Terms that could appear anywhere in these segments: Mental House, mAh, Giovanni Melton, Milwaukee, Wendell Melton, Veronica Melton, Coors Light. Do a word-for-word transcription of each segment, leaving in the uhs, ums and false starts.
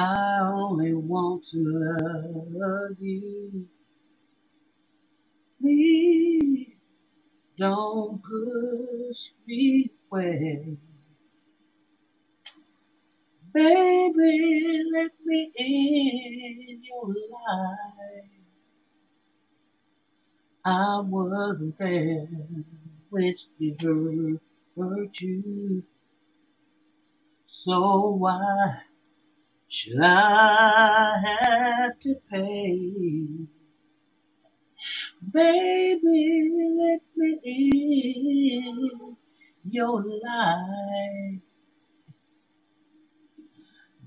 I only want to love you. Please don't push me away. Baby, let me in your life. I wasn't there which you hurt you. So why should I have to pay? Baby, let me in your life.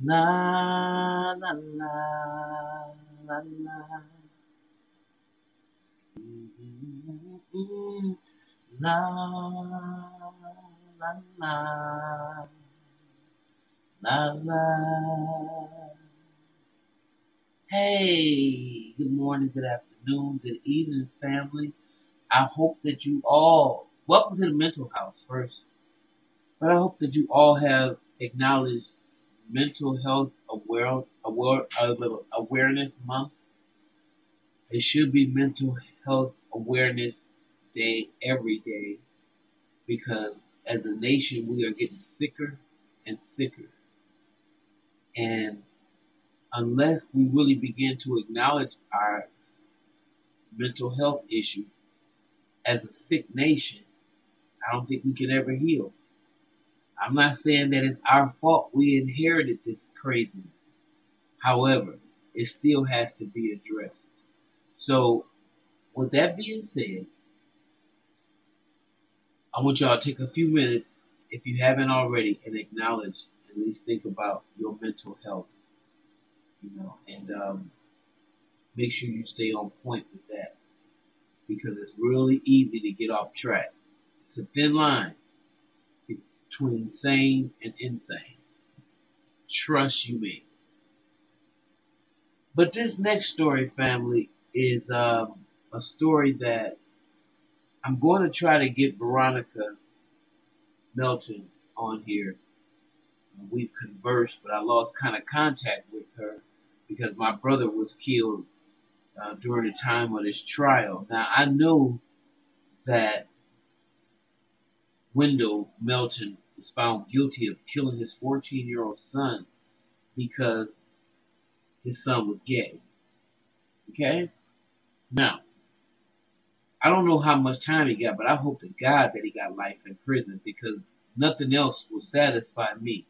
La la la la la. Mm-hmm. La la la. La la. Hey, good morning, good afternoon, good evening, family. I hope that you all, welcome to the Mental House first, but I hope that you all have acknowledged Mental Health Aware, Aware, Awareness Month. It should be Mental Health Awareness Day every day, because as a nation, we are getting sicker and sicker, and unless we really begin to acknowledge our mental health issue as a sick nation, I don't think we can ever heal. I'm not saying that it's our fault we inherited this craziness. However, it still has to be addressed. So with that being said, I want y'all to take a few minutes, if you haven't already, and acknowledge, at least think about your mental health, you know, and um, make sure you stay on point with that, because it's really easy to get off track. It's a thin line between sane and insane. Trust you me. But this next story, family, is um, a story that I'm going to try to get Veronica Melton on here. We've conversed, but I lost kind of contact with her because my brother was killed uh, during the time of this trial. Now, I know that Wendell Melton is found guilty of killing his fourteen-year-old son because his son was gay. Okay? Now, I don't know how much time he got, but I hope to God that he got life in prison, because nothing else will satisfy me.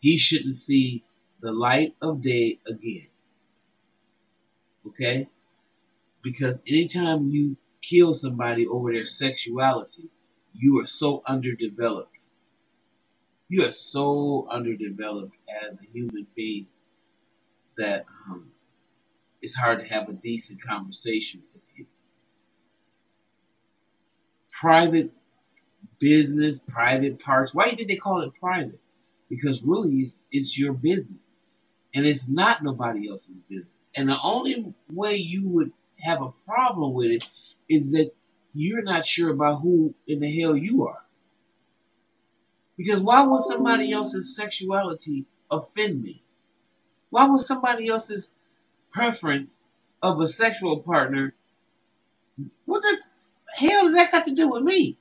He shouldn't see the light of day again. Okay? Because anytime you kill somebody over their sexuality, you are so underdeveloped. You are so underdeveloped as a human being that um, it's hard to have a decent conversation with you. Private business, private parts. Why did they call it private? Because really it's, it's your business, and it's not nobody else's business. And the only way you would have a problem with it is that you're not sure about who in the hell you are. Because why would somebody else's sexuality offend me? Why would somebody else's preference of a sexual partner, what the hell does that got to do with me?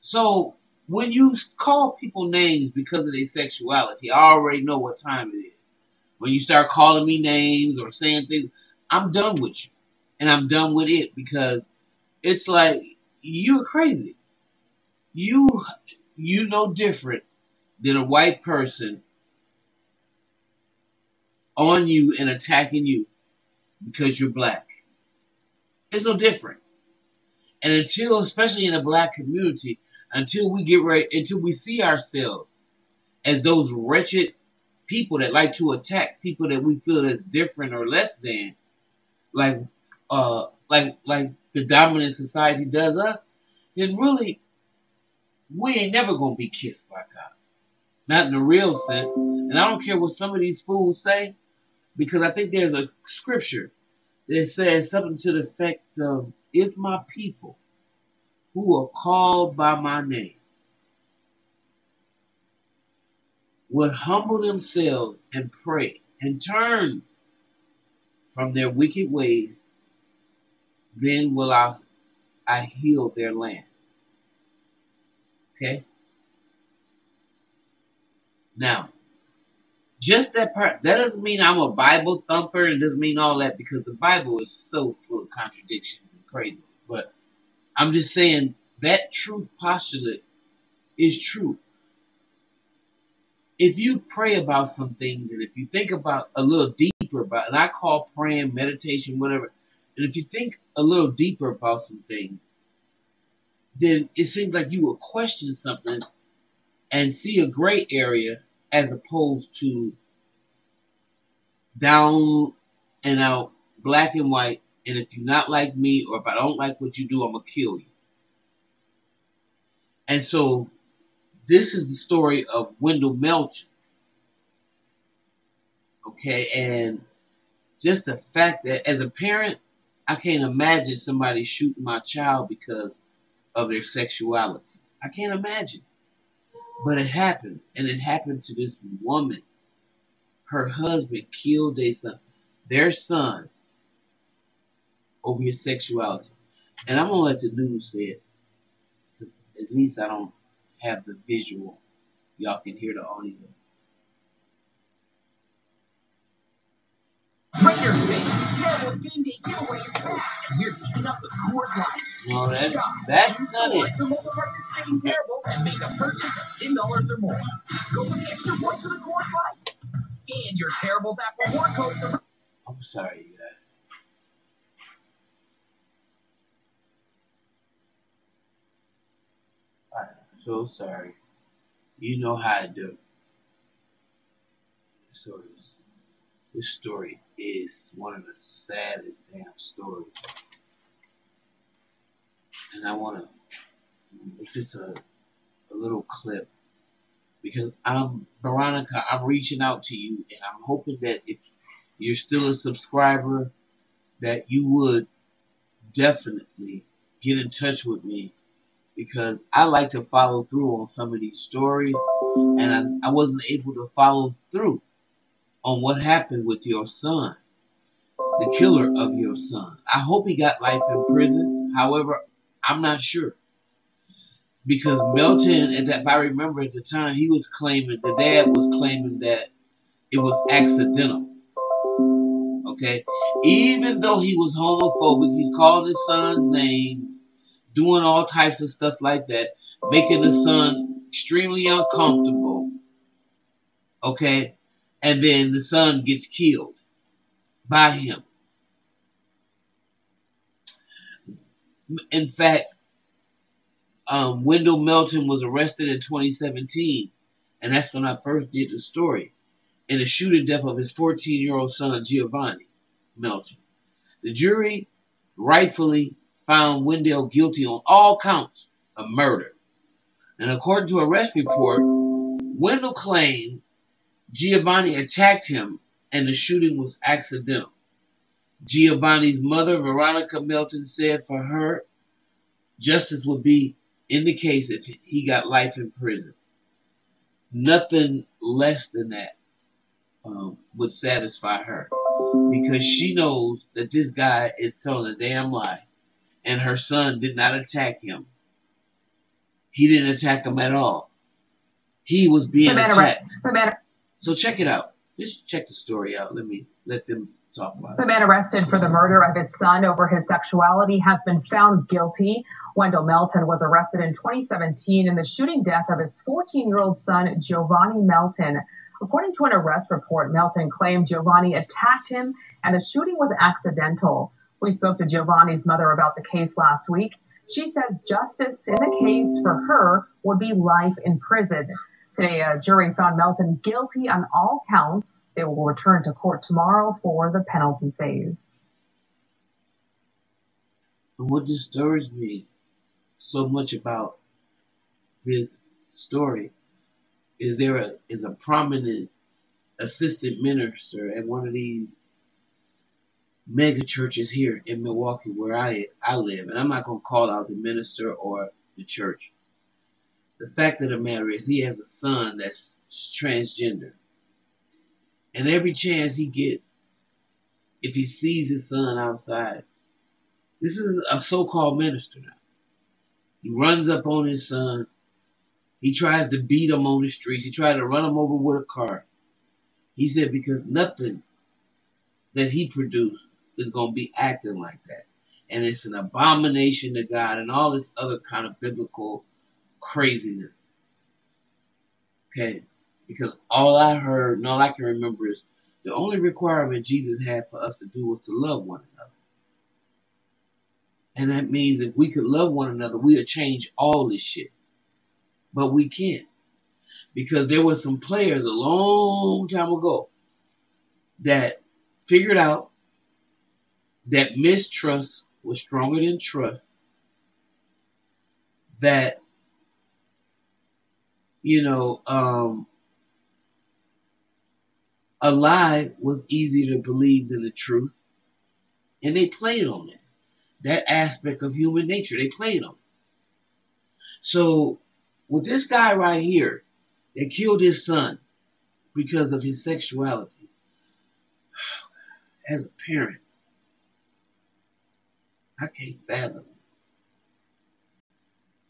So when you call people names because of their sexuality, I already know what time it is. When you start calling me names or saying things, I'm done with you. And I'm done with it, because it's like, you're crazy. You, you know different than a white person on you and attacking you because you're black. It's no different. And until, especially in the black community, until we get ready, until we see ourselves as those wretched people that like to attack people that we feel is different or less than, like, uh, like, like the dominant society does us, then really, we ain't never gonna be kissed by God. Not in the real sense. And I don't care what some of these fools say, because I think there's a scripture that says something to the effect of, if my people who are called by my name would humble themselves and pray and turn from their wicked ways, then will I, I heal their land. Okay? Now, just that part, that doesn't mean I'm a Bible thumper. It doesn't mean all that, because the Bible is so full of contradictions and crazy. But I'm just saying that truth postulate is true. If you pray about some things, and if you think about a little deeper about, and I call praying, meditation, whatever, and if you think a little deeper about some things, then it seems like you will question something and see a gray area as opposed to down and out, black and white, and if you're not like me, or if I don't like what you do, I'm going to kill you. And so this is the story of Wendell Melton. Okay, and just the fact that as a parent, I can't imagine somebody shooting my child because of their sexuality. I can't imagine. But it happens, and it happened to this woman. Her husband killed their son, their son over his sexuality. And I'm going to let the news say it, because at least I don't have the visual. Y'all can hear the audio. Raider fans, terrible game day giveaway is back, and we're teaming up with Coors Light. No, that's, that's not it. The local participating terribles and make a purchase of ten dollars or more. Go with the extra points with a Coors Light. Scan your terribles app reward code. The... I'm sorry, you guys. I'm so sorry. You know how I do. So it's... This story is one of the saddest damn stories. And I want to, it's just a, a little clip. Because I'm, Veronica, I'm reaching out to you. And I'm hoping that if you're still a subscriber, that you would definitely get in touch with me. Because I like to follow through on some of these stories. And I, I wasn't able to follow through on what happened with your son, the killer of your son. I hope he got life in prison. However, I'm not sure. Because Melton, at that, if I remember at the time, he was claiming, the dad was claiming that it was accidental. Okay? Even though he was homophobic, he's called his son's names, doing all types of stuff like that, making the son extremely uncomfortable. Okay? And then the son gets killed by him. In fact, um, Wendell Melton was arrested in twenty seventeen. And that's when I first did the story. In the shooting death of his fourteen-year-old son, Giovanni Melton. The jury rightfully found Wendell guilty on all counts of murder. And according to a arrest report, Wendell claimed Giovanni attacked him, and the shooting was accidental. Giovanni's mother, Veronica Melton, said for her, justice would be in the case if he got life in prison. Nothing less than that um, would satisfy her, because she knows that this guy is telling a damn lie, and her son did not attack him. He didn't attack him at all. He was being attacked. So check it out. Just check the story out. Let me let them talk about it. The man arrested for the murder of his son over his sexuality has been found guilty. Wendell Melton was arrested in twenty seventeen in the shooting death of his fourteen-year-old son, Giovanni Melton. According to an arrest report, Melton claimed Giovanni attacked him and the shooting was accidental. We spoke to Giovanni's mother about the case last week. She says justice in the case for her would be life in prison. Today, a jury found Melton guilty on all counts. They will return to court tomorrow for the penalty phase. What disturbs me so much about this story is there a, is a prominent assistant minister at one of these mega churches here in Milwaukee where I, I live. And I'm not going to call out the minister or the church. The fact of the matter is he has a son that's transgender. And every chance he gets, if he sees his son outside, this is a so-called minister now. He runs up on his son. He tries to beat him on the streets. He tried to run him over with a car. He said because nothing that he produced is going to be acting like that. And it's an abomination to God and all this other kind of biblical craziness. Okay, because all I heard and all I can remember is the only requirement Jesus had for us to do was to love one another. And that means if we could love one another, we would change all this shit. But we can't. Because there were some players a long time ago that figured out that mistrust was stronger than trust. That, you know, um, a lie was easier to believe than the truth. And they played on it. That aspect of human nature, they played on it. So, with this guy right here, they killed his son because of his sexuality. As a parent, I can't fathom it.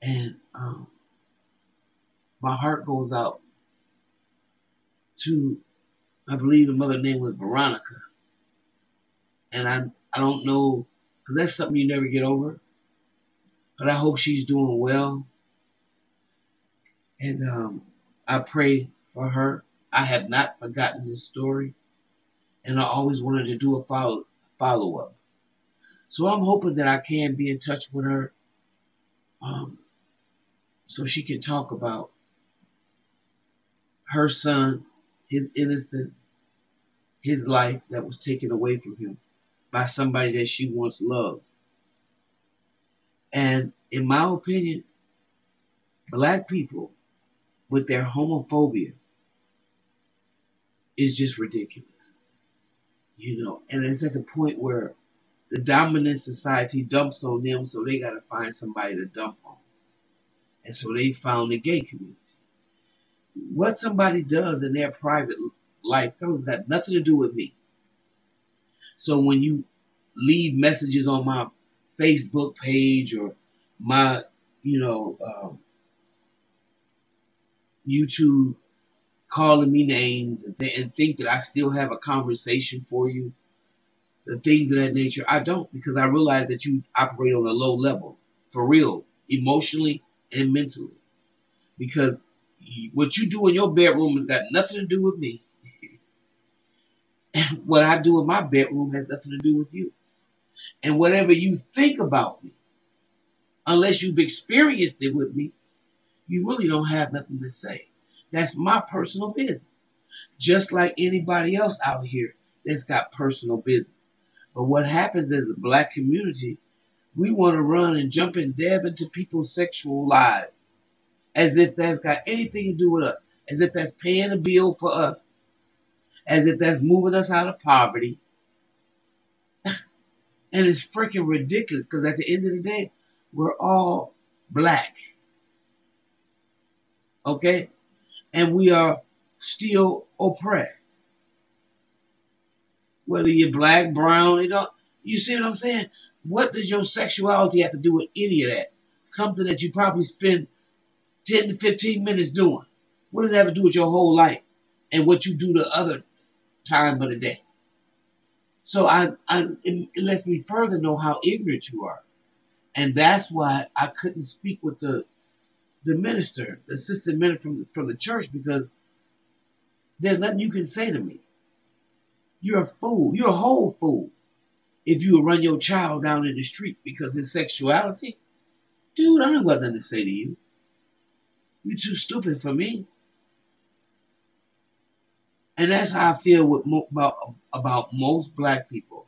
And um, my heart goes out to, I believe the mother's name was Veronica. And I, I don't know, because that's something you never get over. But I hope she's doing well. And um, I pray for her. I have not forgotten this story. And I always wanted to do a follow, follow-up. So I'm hoping that I can be in touch with her um, so she can talk about her son, his innocence, his life that was taken away from him by somebody that she once loved. And in my opinion, black people with their homophobia is just ridiculous. You know, and it's at the point where the dominant society dumps on them, so they got to find somebody to dump on. And so they found the gay community. What somebody does in their private life has got nothing to do with me. So when you leave messages on my Facebook page or my, you know, um, YouTube, calling me names and, th and think that I still have a conversation for you, the things of that nature, I don't, because I realize that you operate on a low level, for real, emotionally and mentally, because what you do in your bedroom has got nothing to do with me. And what I do in my bedroom has nothing to do with you. And whatever you think about me, unless you've experienced it with me, you really don't have nothing to say. That's my personal business. Just like anybody else out here that's got personal business. But what happens is a black community, we want to run and jump and dab into people's sexual lives as if that's got anything to do with us, as if that's paying a bill for us, as if that's moving us out of poverty. And it's freaking ridiculous because at the end of the day, we're all black. Okay, and we are still oppressed. Whether you're black, brown, you know, you see what I'm saying? What does your sexuality have to do with any of that? Something that you probably spend ten to fifteen minutes doing. What does that have to do with your whole life and what you do the other time of the day? So I, I, it lets me further know how ignorant you are. And that's why I couldn't speak with the The minister, the assistant minister from, from the church, because there's nothing you can say to me. You're a fool. You're a whole fool if you run your child down in the street because his sexuality. Dude, I don't got nothing to say to you. You're too stupid for me. And that's how I feel with mo about, about most black people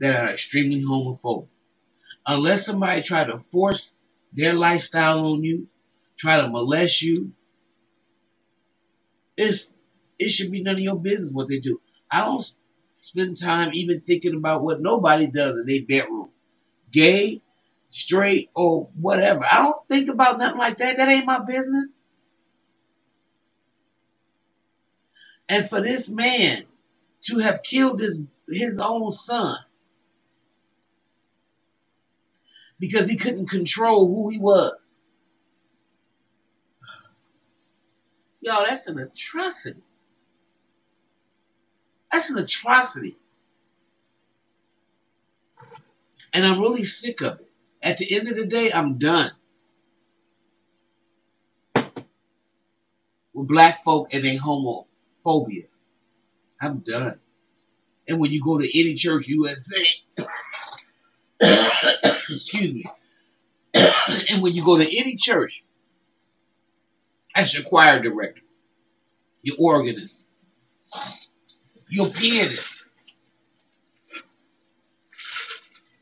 that are extremely homophobic. Unless somebody tried to force their lifestyle on you, try to molest you, it's, it should be none of your business what they do. I don't spend time even thinking about what nobody does in their bedroom. Gay, straight, or whatever. I don't think about nothing like that. That ain't my business. And for this man to have killed his, his own son because he couldn't control who he was. Y'all, that's an atrocity. That's an atrocity. And I'm really sick of it. At the end of the day, I'm done with black folk and their homophobia. I'm done. And when you go to any church, U S A, excuse me, and when you go to any church, that's your choir director, your organist, your pianist,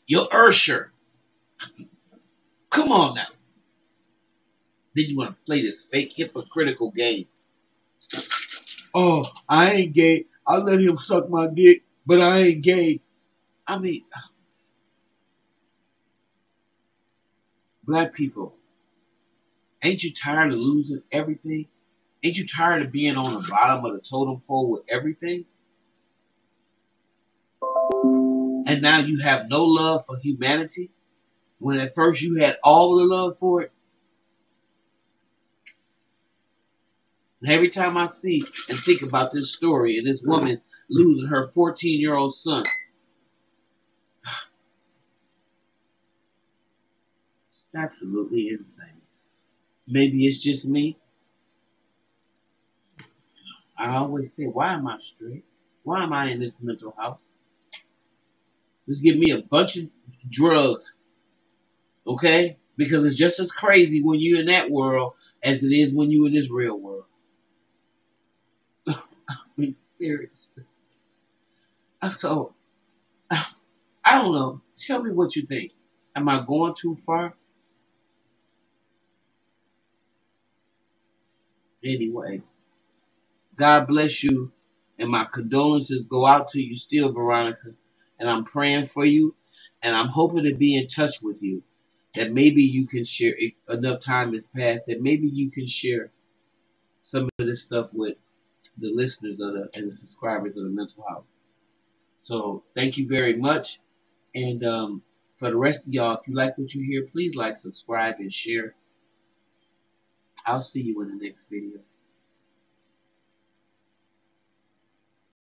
your usher. Come on now. Then you want to play this fake hypocritical game. Oh, I ain't gay. I let him suck my dick, but I ain't gay. I mean, black people, ain't you tired of losing everything? Ain't you tired of being on the bottom of the totem pole with everything? And now you have no love for humanity, when at first you had all the love for it. And every time I see and think about this story and this woman losing her fourteen-year-old son, it's absolutely insane. Maybe it's just me. I always say, why am I straight? Why am I in this mental house? Just give me a bunch of drugs, okay? Because it's just as crazy when you're in that world as it is when you're in this real world. I mean, seriously. So, I don't know. Tell me what you think. Am I going too far? Anyway, God bless you, and my condolences go out to you still, Veronica, and I'm praying for you, and I'm hoping to be in touch with you, that maybe you can share, enough time has passed, that maybe you can share some of this stuff with the listeners of the, and the subscribers of the Mental House. So thank you very much, and um, for the rest of y'all, if you like what you hear, please like, subscribe, and share. I'll see you in the next video.